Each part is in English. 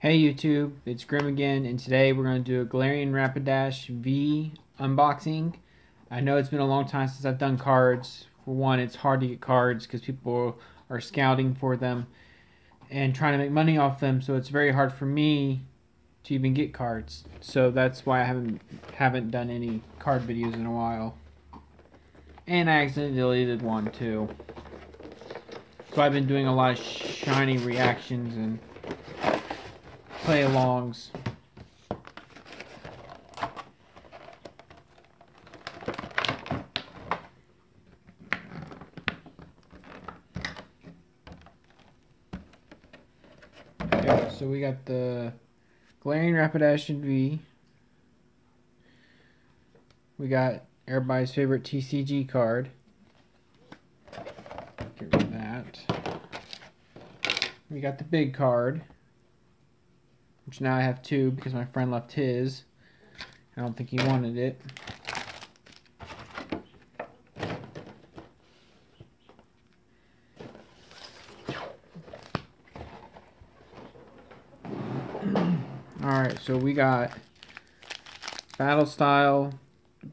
Hey YouTube, it's Grim again, and today we're going to do a Galarian Rapidash V unboxing. I know it's been a long time since I've done cards. For one, it's hard to get cards because people are scouting for them and trying to make money off them, so it's very hard for me to even get cards. So that's why I haven't done any card videos in a while. And I accidentally deleted one too. So I've been doing a lot of shiny reactions and play-alongs. Okay, so we got the Galarian Rapidash V. We got everybody's favorite TCG card. Get rid of that. We got the big card, which now I have two because my friend left his. I don't think he wanted it. Alright, so we got Battle Style,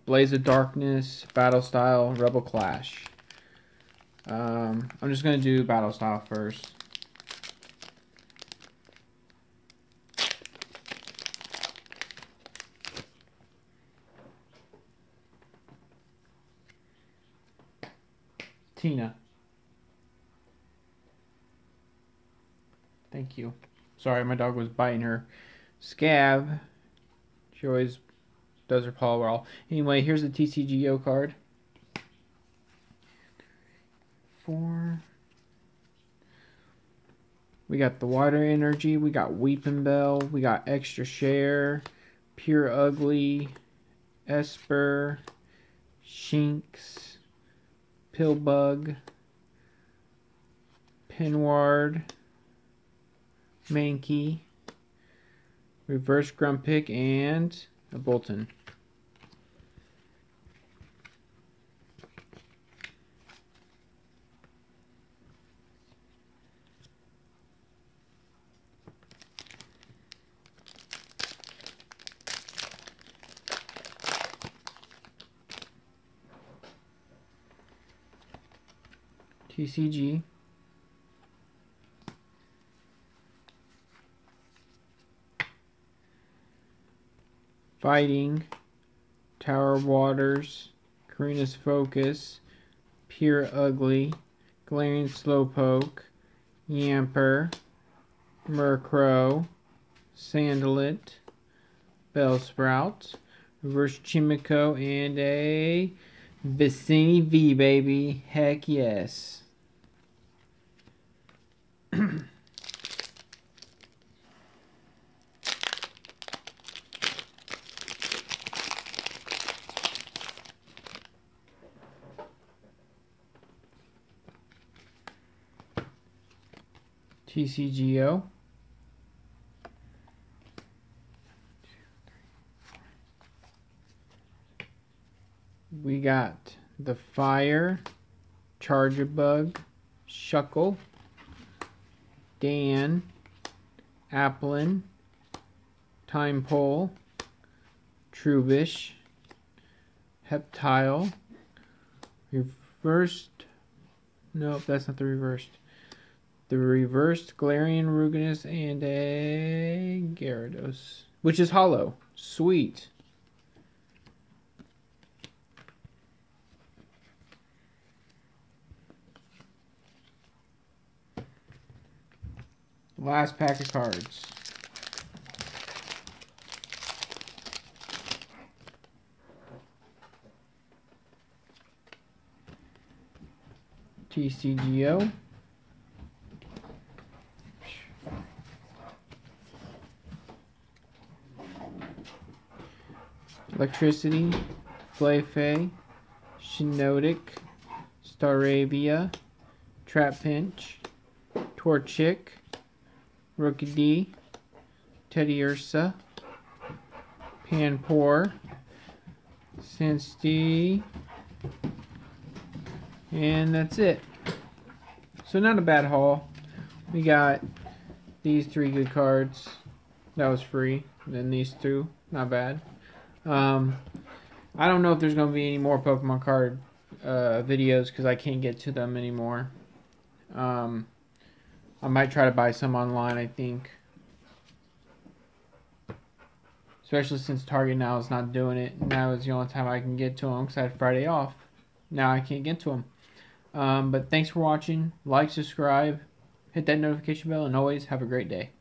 Blaze of Darkness, Battle Style, Rebel Clash. I'm just going to do Battle Style first. Tina. Thank you. Sorry, my dog was biting her scab. She always does her paw well. Anyway, here's the TCGO card. 4. We got the Water Energy. We got Weeping Bell. We got Extra Share. Pure Ugly. Esper. Shinx. Pillbug, Pinward, Mankey, Reverse Grumpick, and a Bolton. TCG. Fighting. Tower of Waters. Karina's Focus. Pure Ugly. Glaring Slowpoke. Yamper. Murkrow. Sandalit. Bellsprout. Reverse Chimico and a Vicini V, baby. Heck yes. TCGO. We got the Fire Charge Bug, Shuckle, Dan, Applin, Panpour, Trubish, Heptile, reversed. Nope, that's not the reversed. The reversed Galarian Ruginus and a Gyarados, which is hollow. Sweet. Last pack of cards. TCGO. Electricity, Flayfay, Shinodic, Staravia, Trapinch, Torchic, Rookie D, Teddy Ursa, Panpour, Sanstee, and that's it. So not a bad haul. We got these three good cards. That was free. And then these two. Not bad. I don't know if there's going to be any more Pokemon card videos because I can't get to them anymore. I might try to buy some online, I think. Especially since Target now is not doing it. Now is the only time I can get to them because I had Friday off. Now I can't get to them. But thanks for watching. Like, subscribe, hit that notification bell, and always have a great day.